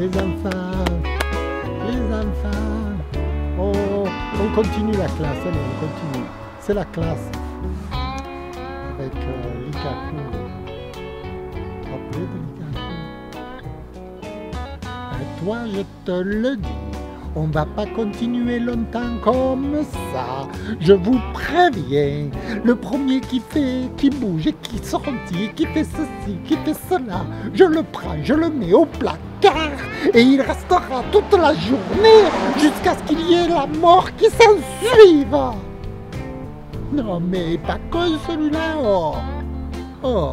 les enfants, on continue la classe, on continue. C'est la classe avec Élie Kakou. Rappelez de Élie Kakou. À toi, je te le dis, on va pas continuer longtemps comme ça. Je vous préviens, le premier qui bouge et qui sortit, qui fait ceci, qui fait cela, je le prends, je le mets au placard et il restera toute la journée jusqu'à ce qu'il y ait la mort qui s'en suive. Non mais pas que celui-là, oh.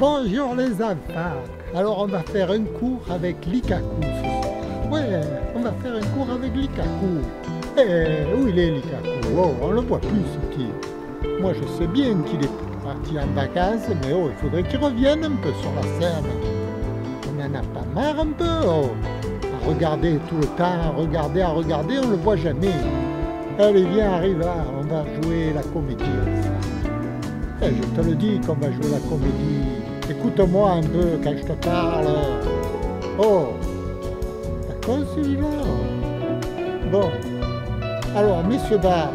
Bonjour les enfants. Alors on va faire un cours avec Élie Kakou. Ouais, on va faire un cours avec Élie Kakou. Où il est Élie Kakou? Oh, on le voit plus ce type. Moi je sais bien qu'il est parti en vacances, mais oh, il faudrait qu'il revienne un peu sur la scène. On en a pas marre un peu, à regarder tout le temps, à regarder, on le voit jamais. Allez viens, arrive là, on va jouer la comédie. Je te le dis qu'on va jouer la comédie. Écoute-moi un peu quand je te parle. Oh, d'accord celui-là. Bon, alors messieurs dames,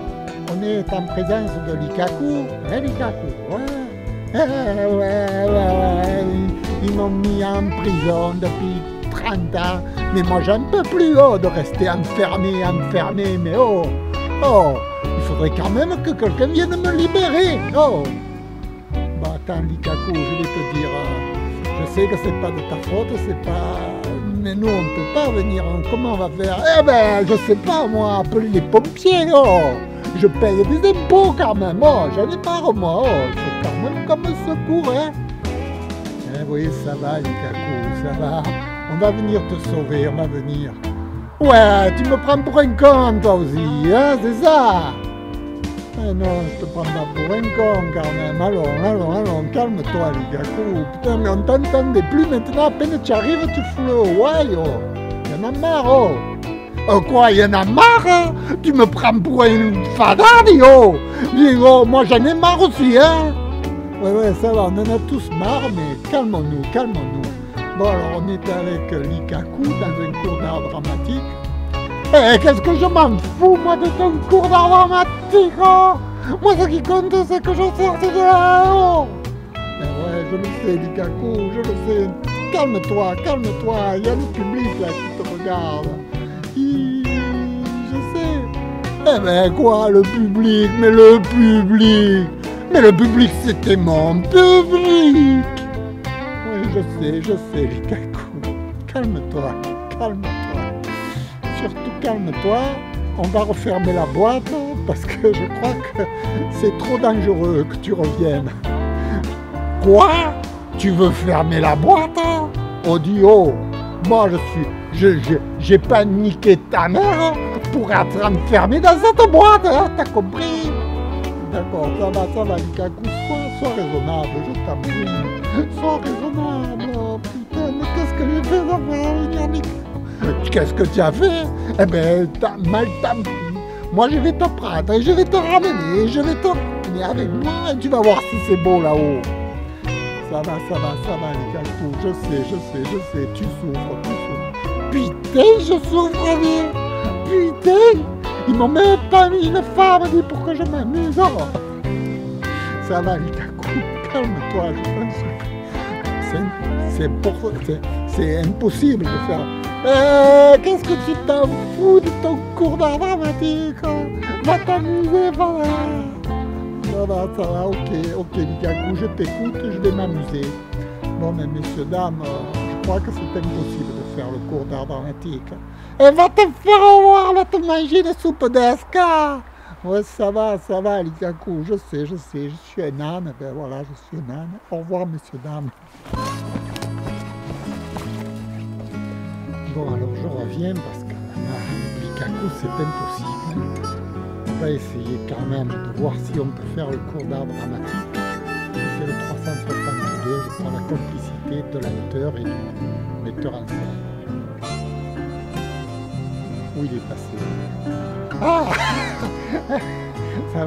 on est en présence de Élie Kakou. Élie Kakou, ouais. Ils m'ont mis en prison depuis 30 ans. Mais moi j'en peux plus, de rester enfermé. Mais il faudrait quand même que quelqu'un vienne me libérer. Bah attends, Élie Kakou, je vais te dire, je sais que c'est pas de ta faute, c'est pas... Mais nous, on peut pas venir, comment on va faire? Je sais pas, moi, appeler les pompiers, je paye des impôts quand même, j'en ai marre, moi, c'est quand même comme un secours, oui, ça va, Élie Kakou, ça va, on va venir te sauver, on va venir. Ouais, tu me prends pour un con, toi aussi, c'est ça? Non, je te prends pas pour un con, quand même. Allons, calme-toi, Élie Kakou. Putain, mais on t'entendait plus maintenant. À peine tu arrives, tu fous le hawaï, Y'en a marre, quoi, y'en a marre, Tu me prends pour une fadade, Dis, moi j'en ai marre aussi, Ouais, ça va, on en a tous marre, mais calmons-nous. Bon, alors, on est avec Élie Kakou dans un cours d'art dramatique. Qu'est-ce que je m'en fous, moi, de ton cours d'art dramatique, Moi, ce qui compte, c'est que je sors de là-haut. Ouais, je le sais, Élie Kakou, je le sais. Calme-toi, il y a le public, là, qui te regarde. Je sais. Quoi, le public? Mais le public, c'était mon public. Oui, je sais, Élie Kakou. Calme-toi. Surtout calme-toi, on va refermer la boîte parce que je crois que c'est trop dangereux que tu reviennes. Quoi? Tu veux fermer la boîte? Moi j'ai paniqué ta mère pour être enfermé dans cette boîte, t'as compris? D'accord, ça va, Élie Kakou, sois raisonnable, je t'en prie. Sois raisonnable, putain, mais qu'est-ce que j'ai fait d'affaire, Élie Kakou? Qu'est-ce que tu as fait? T'as mal, tant pis. Moi, je vais te prendre et je vais te ramener avec moi et tu vas voir si c'est beau là-haut. Ça va, Élie Kakou. Je sais, tu souffres. Putain, je souffre, putain. Ils m'ont même pas mis une femme, pour que je m'amuse. Ça va, Élie Kakou, calme-toi, je t'en supplie. C'est impossible de faire... qu'est-ce que tu t'en fous de ton cours d'art dramatique? Va t'amuser, voilà. Ça va, ok, Élie Kakou, je t'écoute, je vais m'amuser. Bon, mais messieurs, dames, je crois que c'est impossible de faire le cours d'art dramatique. Va te faire voir, va te manger des soupes d'esca. Ouais, ça va, Élie Kakou, je sais, je suis un âne, voilà, je suis un âne. Au revoir, messieurs, dames. Bon, alors je reviens parce que Élie Kakou, c'est impossible. On va essayer quand même de voir si on peut faire le cours d'art dramatique. C'était le 362, je prends la complicité de l'auteur et du metteur en scène. où il est passé. Ah, ça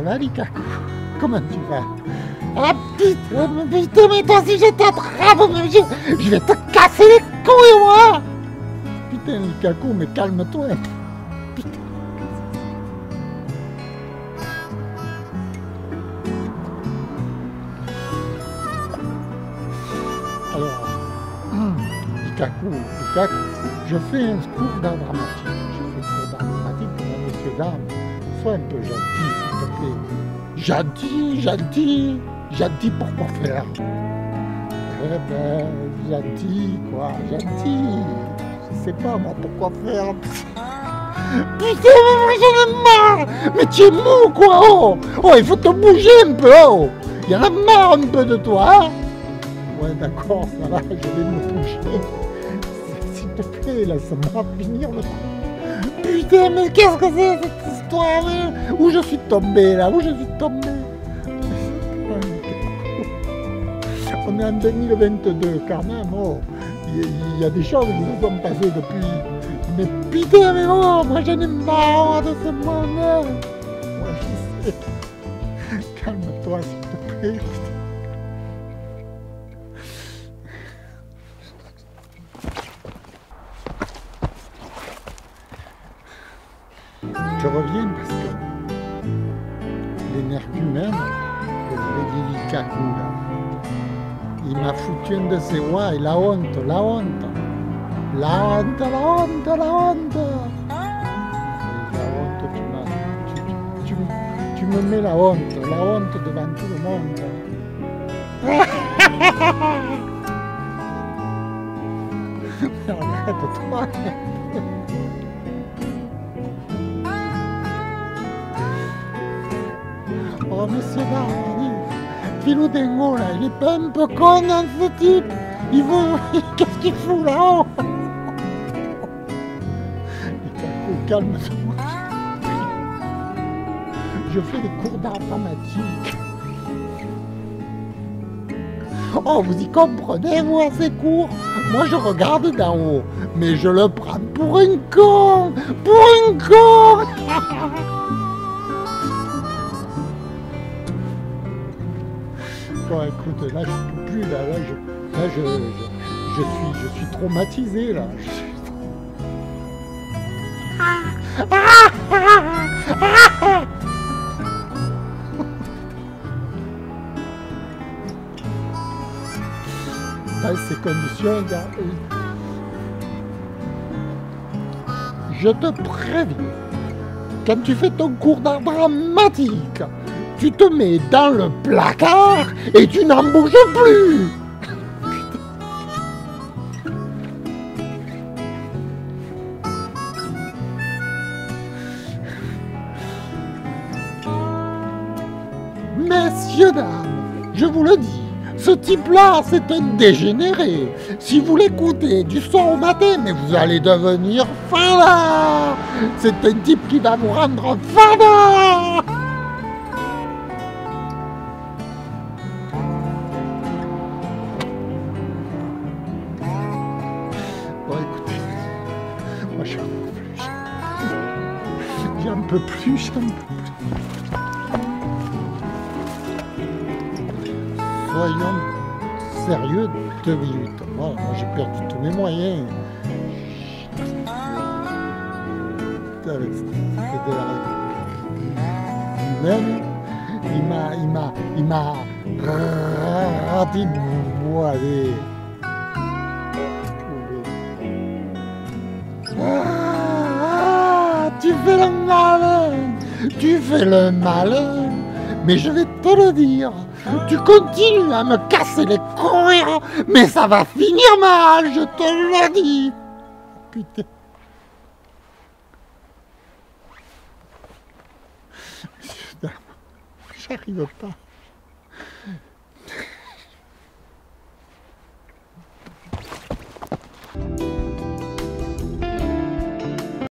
va, Élie Kakou? Comment tu vas? Ah putain, mais toi si je t'attrape, je vais te casser les couilles, moi! Putain, Élie Kakou, mais calme-toi! Putain! Alors, Élie Kakou, je fais un cours d'art dramatique. Monsieur, dame, sois un peu gentil, s'il te plaît. Gentil, pourquoi faire? Eh ben, gentil. Je sais pas, moi, pourquoi faire? Putain, mais moi, j'en ai marre! Mais tu es mou, quoi, oh! Oh, il faut te bouger un peu, oh! Il y en a marre un peu de toi, hein? Ouais, d'accord, ça va, je vais me bouger. S'il te plaît, là, ça va finir le truc. Putain, mais qu'est-ce que c'est, cette histoire? Où je suis tombé, là? On est en 2022, quand même, oh. Il y a des choses qui nous sont passées depuis. Mais putain, mais oh, moi j'en ai marre de ce monde. Moi je sais. Calme-toi, s'il te plaît. Je reviens parce que l'énergumène, Élie Kakou, il m'a foutu un de ses rois et la honte. Tu me mets la honte devant tout le monde. Mais arrête-toi. Oh, monsieur Barney, filou dingo là, il est pas un peu con, hein, ce type? Il veut... Qu'est-ce qu'il fout là-haut? Calme-toi. Je fais des cours d'art dramatique. Oh, vous y comprenez, moi, ces cours? Moi, je regarde d'en haut, mais je le prends pour un con! Bon, écoute, là, je ne peux plus, là, je suis traumatisé, là. Dans ces conditions, là, je te préviens, quand tu fais ton cours d'art dramatique, tu te mets dans le placard et tu n'en bouges plus. Messieurs, dames, je vous le dis, ce type-là, c'est un dégénéré. Si vous l'écoutez du soir au matin, mais vous allez devenir fada. C'est un type qui va vous rendre fada. J'en peux plus. Soyons sérieux 2 minutes. Moi, j'ai perdu tous mes moyens. Avec même, il m'a raté de moi. Tu fais le malin, mais je vais te le dire, tu continues à me casser les couilles, mais ça va finir mal, je te le dis. Putain. J'arrive pas.